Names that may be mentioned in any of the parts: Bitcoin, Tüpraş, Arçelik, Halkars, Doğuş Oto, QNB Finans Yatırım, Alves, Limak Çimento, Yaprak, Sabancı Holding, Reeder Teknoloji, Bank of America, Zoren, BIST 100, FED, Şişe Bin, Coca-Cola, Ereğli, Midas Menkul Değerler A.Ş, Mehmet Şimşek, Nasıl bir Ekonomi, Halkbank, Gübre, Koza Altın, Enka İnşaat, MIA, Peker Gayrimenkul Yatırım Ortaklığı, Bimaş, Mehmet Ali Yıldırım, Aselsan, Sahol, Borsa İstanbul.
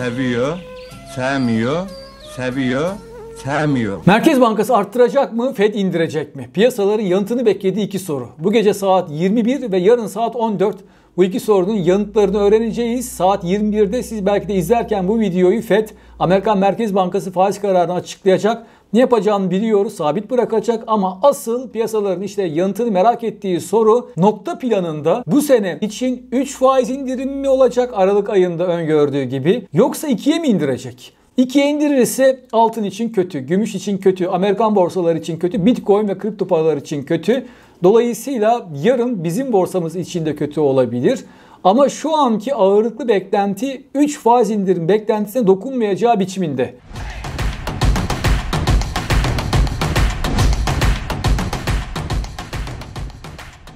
seviyor, sevmiyor, seviyor, sevmiyor. Merkez Bankası arttıracak mı, FED indirecek mi? Piyasaların yanıtını beklediği iki soru. Bu gece saat 21 ve yarın saat 14. Bu iki sorunun yanıtlarını öğreneceğiz. Saat 21'de siz belki de izlerken bu videoyu FED, Amerikan Merkez Bankası faiz kararını açıklayacak. Ne yapacağını biliyoruz, sabit bırakacak ama asıl piyasaların işte yanıtını merak ettiği soru nokta planında bu sene için 3 faiz indirimi mi olacak Aralık ayında öngördüğü gibi yoksa 2'ye mi indirecek? 2'ye indirirse altın için kötü, gümüş için kötü, Amerikan borsaları için kötü, Bitcoin ve kripto paralar için kötü. Dolayısıyla yarın bizim borsamız için de kötü olabilir. Ama şu anki ağırlıklı beklenti 3 faiz indirim beklentisine dokunmayacağı biçiminde.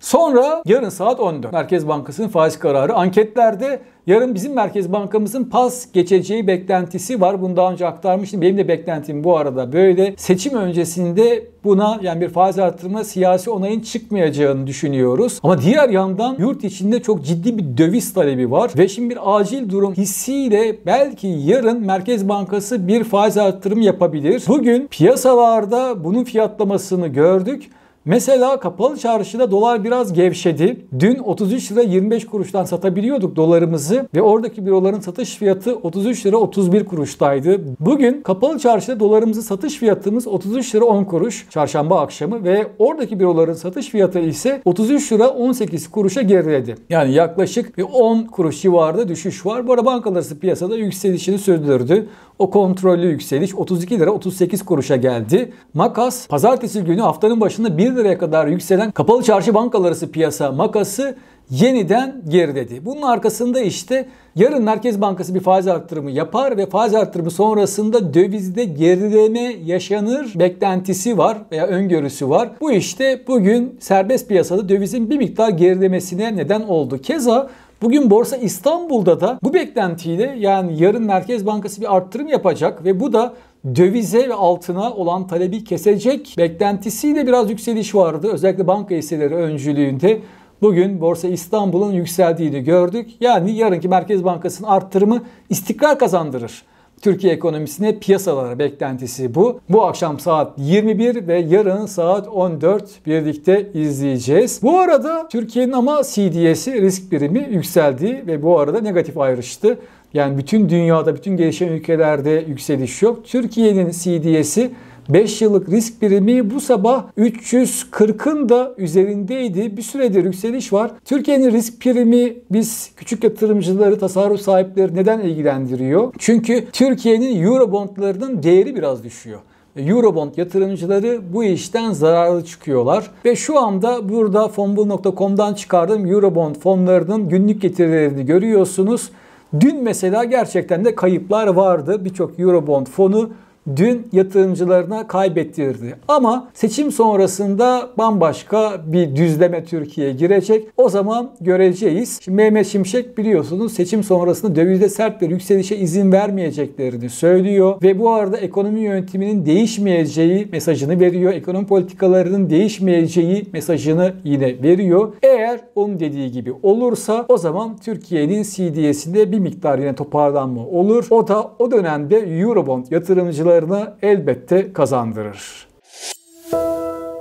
Sonra yarın saat 14. Merkez Bankası'nın faiz kararı. Anketlerde yarın bizim Merkez Bankamızın pas geçeceği beklentisi var. Bunu daha önce aktarmıştım. Benim de beklentim bu arada böyle. Seçim öncesinde buna yani bir faiz artırma siyasi onayın çıkmayacağını düşünüyoruz. Ama diğer yandan yurt içinde çok ciddi bir döviz talebi var. Ve şimdi bir acil durum hissiyle belki yarın Merkez Bankası bir faiz artırımı yapabilir. Bugün piyasalarda bunun fiyatlamasını gördük. Mesela kapalı çarşıda dolar biraz gevşedi. Dün 33 lira 25 kuruştan satabiliyorduk dolarımızı ve oradaki büroların satış fiyatı 33 lira 31 kuruştaydı. Bugün kapalı çarşıda dolarımızı satış fiyatımız 33 lira 10 kuruş çarşamba akşamı ve oradaki büroların satış fiyatı ise 33 lira 18 kuruşa geriledi. Yani yaklaşık bir 10 kuruş civarında düşüş var. Bu arada bankalar arası piyasada yükselişini sürdürdü. O kontrollü yükseliş 32 lira 38 kuruşa geldi. Makas pazartesi günü haftanın başında 1 liraya kadar yükselen kapalı çarşı bankalararası piyasa makası yeniden geriledi. Bunun arkasında işte yarın Merkez Bankası bir faiz artırımı yapar ve faiz artırımı sonrasında dövizde gerileme yaşanır beklentisi var veya öngörüsü var. Bu işte bugün serbest piyasada dövizin bir miktar gerilemesine neden oldu. Keza bugün Borsa İstanbul'da da bu beklentiyle yani yarın Merkez Bankası bir artırım yapacak ve bu da dövize ve altına olan talebi kesecek beklentisiyle biraz yükseliş vardı. Özellikle banka hisseleri öncülüğünde bugün Borsa İstanbul'un yükseldiğini gördük. Yani yarınki Merkez Bankası'nın artırımı istikrar kazandırır. Türkiye ekonomisine piyasalara beklentisi bu. Bu akşam saat 21 ve yarın saat 14 birlikte izleyeceğiz. Bu arada Türkiye'nin ama CDS'i risk birimi yükseldi ve bu arada negatif ayrıştı. Yani bütün dünyada, bütün gelişen ülkelerde yükseliş yok. Türkiye'nin CDS'i 5 yıllık risk birimi bu sabah 340'ın da üzerindeydi. Bir süredir yükseliş var. Türkiye'nin risk primi biz küçük yatırımcıları, tasarruf sahipleri neden ilgilendiriyor? Çünkü Türkiye'nin Eurobondlarının değeri biraz düşüyor. Eurobond yatırımcıları bu işten zararlı çıkıyorlar. Ve şu anda burada fonbul.com'dan çıkardığım Eurobond fonlarının günlük getirilerini görüyorsunuz. Dün mesela gerçekten de kayıplar vardı. Birçok Eurobond fonu dün yatırımcılarına kaybettirdi. Ama seçim sonrasında bambaşka bir düzleme Türkiye'ye girecek. O zaman göreceğiz. Şimdi Mehmet Şimşek biliyorsunuz seçim sonrasında dövizde sert bir yükselişe izin vermeyeceklerini söylüyor. Ve bu arada ekonomi yönetiminin değişmeyeceği mesajını veriyor. Ekonomi politikalarının değişmeyeceği mesajını yine veriyor. Eğer onun dediği gibi olursa o zaman Türkiye'nin CDS'inde bir miktar yine toparlanma olur. O da o dönemde Eurobond yatırımcıları elbette kazandırır.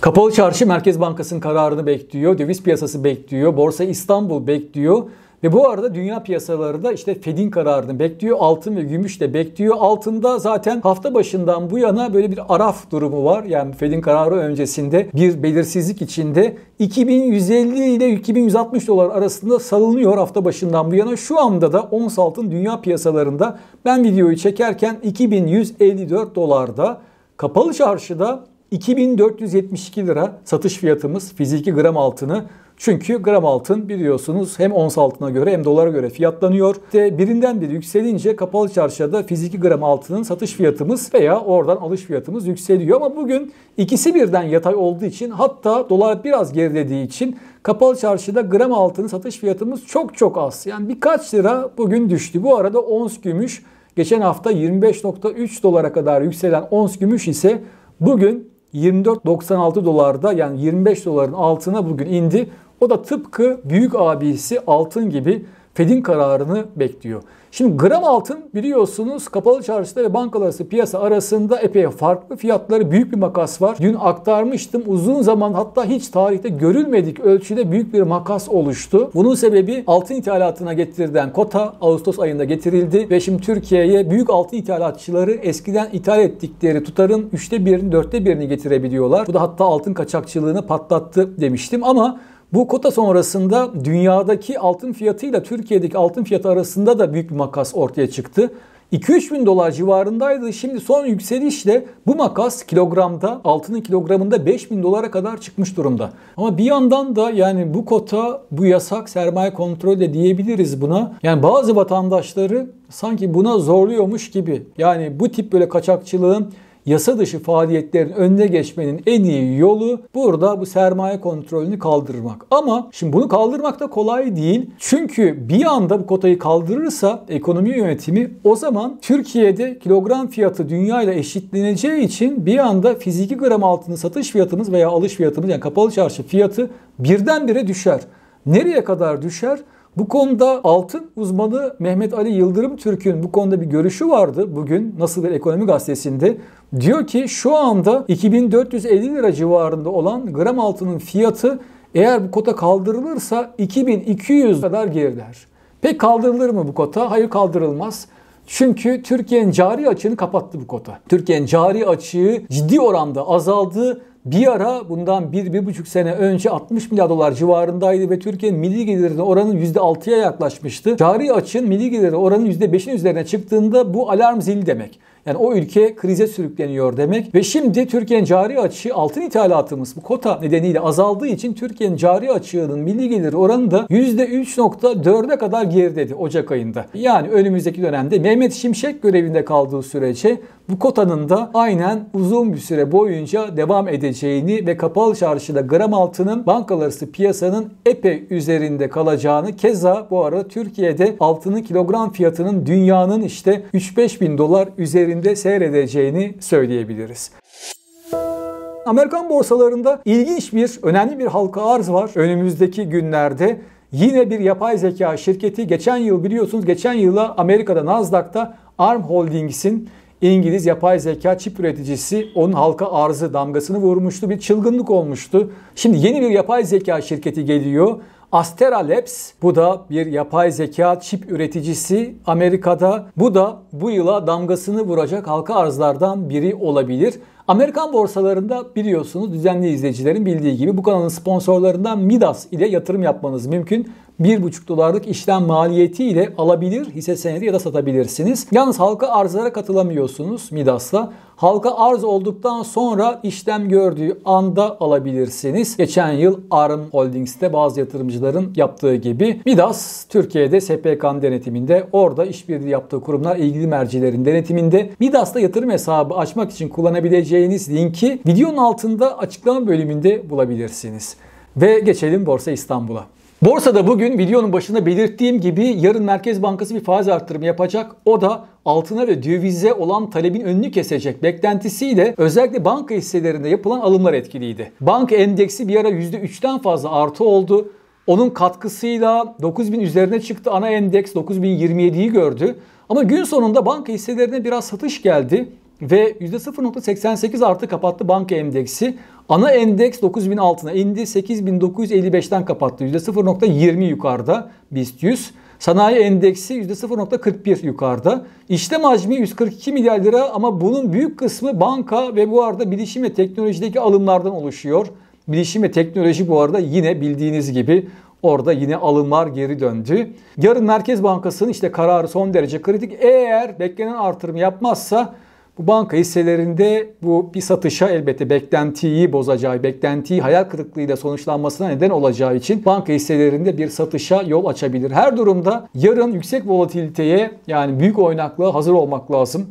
Kapalı çarşı Merkez Bankası'nın kararını bekliyor. Döviz piyasası bekliyor. Borsa İstanbul bekliyor. Ve bu arada dünya piyasaları da işte FED'in kararını bekliyor. Altın ve gümüş de bekliyor. Altında zaten hafta başından bu yana böyle bir araf durumu var. Yani FED'in kararı öncesinde bir belirsizlik içinde 2150 ile 2160 dolar arasında salınıyor hafta başından bu yana. Şu anda da ons altın dünya piyasalarında ben videoyu çekerken 2154 dolarda, kapalı çarşıda 2472 lira satış fiyatımız fiziki gram altını. Çünkü gram altın biliyorsunuz hem ons altına göre hem dolara göre fiyatlanıyor. İşte birinden biri yükselince kapalı çarşıda fiziki gram altının satış fiyatımız veya oradan alış fiyatımız yükseliyor. Ama bugün ikisi birden yatay olduğu için hatta dolar biraz gerilediği için kapalı çarşıda gram altının satış fiyatımız çok çok az. Yani birkaç lira bugün düştü. Bu arada ons gümüş geçen hafta 25.3 dolara kadar yükselen ons gümüş ise bugün 24.96 dolarda yani 25 doların altına bugün indi. O da tıpkı büyük abisi altın gibi FED'in kararını bekliyor. Şimdi gram altın biliyorsunuz kapalı çarşıda ve bankalararası piyasa arasında epey farklı, fiyatları büyük bir makas var. Dün aktarmıştım, uzun zaman hatta hiç tarihte görülmedik ölçüde büyük bir makas oluştu. Bunun sebebi altın ithalatına getirilen kota Ağustos ayında getirildi ve şimdi Türkiye'ye büyük altın ithalatçıları eskiden ithal ettikleri tutarın 3'te 1'ini 4'te 1'ini getirebiliyorlar. Bu da hatta altın kaçakçılığını patlattı demiştim ama bu kota sonrasında dünyadaki altın fiyatıyla Türkiye'deki altın fiyatı arasında da büyük bir makas ortaya çıktı. 2-3 bin dolar civarındaydı. Şimdi son yükselişle bu makas kilogramda, altının kilogramında 5 bin dolara kadar çıkmış durumda. Ama bir yandan da yani bu kota, bu yasak sermaye kontrolü de diyebiliriz buna. Yani bazı vatandaşları sanki buna zorluyormuş gibi. Yani bu tip böyle kaçakçılığın, yasa dışı faaliyetlerin önüne geçmenin en iyi yolu burada bu sermaye kontrolünü kaldırmak. Ama şimdi bunu kaldırmak da kolay değil. Çünkü bir anda bu kotayı kaldırırsa ekonomi yönetimi, o zaman Türkiye'de kilogram fiyatı dünyayla eşitleneceği için bir anda fiziki gram altının satış fiyatımız veya alış fiyatımız, yani kapalı çarşı fiyatı birdenbire düşer. Nereye kadar düşer? Bu konuda altın uzmanı Mehmet Ali Yıldırım Türk'ün bu konuda bir görüşü vardı bugün Nasıl bir Ekonomi gazetesinde. Diyor ki şu anda 2450 lira civarında olan gram altının fiyatı eğer bu kota kaldırılırsa 2200 kadar geriler. Peki kaldırılır mı bu kota? Hayır, kaldırılmaz. Çünkü Türkiye'nin cari açığını kapattı bu kota. Türkiye'nin cari açığı ciddi oranda azaldı. Bir ara bundan 1-1,5 sene önce 60 milyar dolar civarındaydı ve Türkiye'nin milli gelirinin oranı %6'ya yaklaşmıştı. Cari açığın milli geliri oranı %5'in üzerine çıktığında bu alarm zili demek. Yani o ülke krize sürükleniyor demek. Ve şimdi Türkiye'nin cari açığı, altın ithalatımız bu kota nedeniyle azaldığı için Türkiye'nin cari açığının milli geliri oranı da %3,4'e kadar geriledi Ocak ayında. Yani önümüzdeki dönemde Mehmet Şimşek görevinde kaldığı sürece bu kotanın da aynen uzun bir süre boyunca devam edeceğini ve kapalı çarşıda gram altının bankalararası piyasanın epey üzerinde kalacağını, keza bu arada Türkiye'de altının kilogram fiyatının dünyanın işte 3-5 bin dolar üzerinde seyredeceğini söyleyebiliriz. Amerikan borsalarında ilginç bir, önemli bir halka arz var önümüzdeki günlerde. Yine bir yapay zeka şirketi, geçen yıl biliyorsunuz, geçen yıla Amerika'da Nasdaq'ta ARM Holdings'in, İngiliz yapay zeka çip üreticisi, onun halka arzı damgasını vurmuştu. Bir çılgınlık olmuştu. Şimdi yeni bir yapay zeka şirketi geliyor. Astera Labs, bu da bir yapay zeka çip üreticisi Amerika'da. Bu da bu yıla damgasını vuracak halka arzlardan biri olabilir. Amerikan borsalarında biliyorsunuz, düzenli izleyicilerin bildiği gibi bu kanalın sponsorlarından Midas ile yatırım yapmanız mümkün. 1,5 dolarlık işlem maliyetiyle alabilir, hisse senedi ya da satabilirsiniz. Yalnız halka arzlara katılamıyorsunuz Midas'la. Halka arz olduktan sonra işlem gördüğü anda alabilirsiniz. Geçen yıl ARM Holdings'te bazı yatırımcıların yaptığı gibi. Midas Türkiye'de SPK'nın denetiminde, orada işbirliği yaptığı kurumlar ilgili mercilerin denetiminde. Midas'ta yatırım hesabı açmak için kullanabileceğiniz linki videonun altında açıklama bölümünde bulabilirsiniz. Ve geçelim Borsa İstanbul'a. Borsada bugün videonun başında belirttiğim gibi yarın Merkez Bankası bir faiz artırımı yapacak. O da altına ve dövize olan talebin önünü kesecek beklentisiyle özellikle banka hisselerinde yapılan alımlar etkiliydi. Banka endeksi bir ara %3'ten fazla artı oldu. Onun katkısıyla 9000 üzerine çıktı. Ana endeks 9027'yi gördü. Ama gün sonunda banka hisselerine biraz satış geldi ve %0,88 artı kapattı banka endeksi. Ana endeks 9000 altına indi. 8955'ten kapattı. %0,20 yukarıda BIST 100. Sanayi endeksi %0,41 yukarıda. İşlem hacmi 142 milyar lira ama bunun büyük kısmı banka ve bu arada bilişim ve teknolojideki alımlardan oluşuyor. Bilişim ve teknoloji bu arada yine bildiğiniz gibi orada yine alımlar geri döndü. Yarın Merkez Bankası'nın işte kararı son derece kritik. Eğer beklenen artırımı yapmazsa bu banka hisselerinde bu bir satışa elbette beklentiyi bozacağı, beklentiyi hayal kırıklığıyla sonuçlanmasına neden olacağı için banka hisselerinde bir satışa yol açabilir. Her durumda yarın yüksek volatiliteye, yani büyük oynaklığa hazır olmak lazım.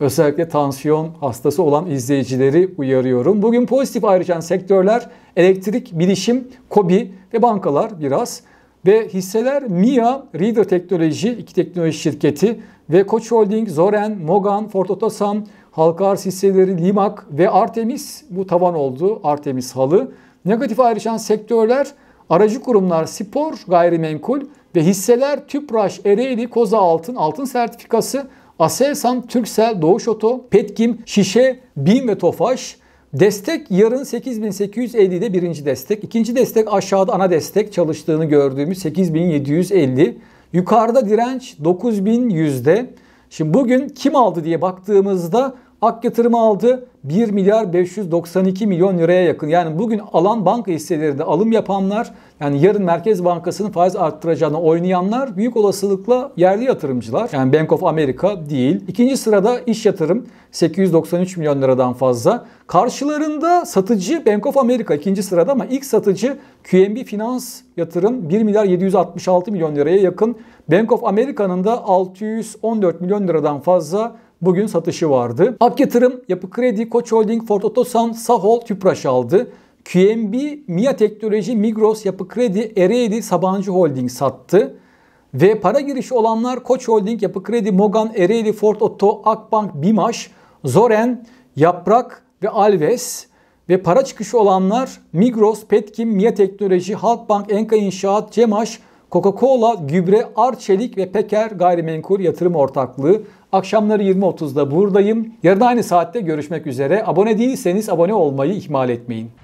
Özellikle tansiyon hastası olan izleyicileri uyarıyorum. Bugün pozitif ayrıca sektörler elektrik, bilişim, KOBİ ve bankalar biraz. Ve hisseler MIA, Reeder Teknoloji, iki teknoloji şirketi ve Koç Holding, Zoren, Mogan, Ford Otosan, Halkars hisseleri, Limak ve Artemis, bu tavan oldu, Artemis halı. Negatif ayrışan sektörler, aracı kurumlar, spor, gayrimenkul ve hisseler Tüpraş, Ereğli, Koza Altın, Altın Sertifikası, Aselsan, Türkcell, Doğuş Oto, Petkim, Şişe, Bin ve Tofaş. Destek yarın 8.850'de birinci destek. İkinci destek aşağıda ana destek çalıştığını gördüğümüz 8.750. Yukarıda direnç 9.100'de. Şimdi bugün kim aldı diye baktığımızda Ak Yatırım aldı 1.592 milyon liraya yakın. Yani bugün alan banka hisselerinde alım yapanlar, yani yarın Merkez Bankası'nın faiz arttıracağını oynayanlar büyük olasılıkla yerli yatırımcılar. Yani Bank of America değil. İkinci sırada iş yatırım 893 milyon liradan fazla. Karşılarında satıcı Bank of America ikinci sırada ama ilk satıcı QNB Finans yatırım 1.766 milyon liraya yakın. Bank of America'nın da 614 milyon liradan fazla bugün satışı vardı. Ak Yatırım, Yapı Kredi, Koç Holding, Ford Otosan, Sahol, Tüpraş aldı. QNB, MIA Teknoloji, Migros, Yapı Kredi, Ereğli, Sabancı Holding sattı. Ve para girişi olanlar Koç Holding, Yapı Kredi, Mogan, Ereğli, Ford Oto, Akbank, Bimaş, Zoren, Yaprak ve Alves. Ve para çıkışı olanlar Migros, Petkim, MIA Teknoloji, Halkbank, Enka İnşaat, Cemaş, Coca-Cola, Gübre, Arçelik ve Peker Gayrimenkul Yatırım Ortaklığı. Akşamları 20.30'da buradayım. Yarın aynı saatte görüşmek üzere. Abone değilseniz abone olmayı ihmal etmeyin.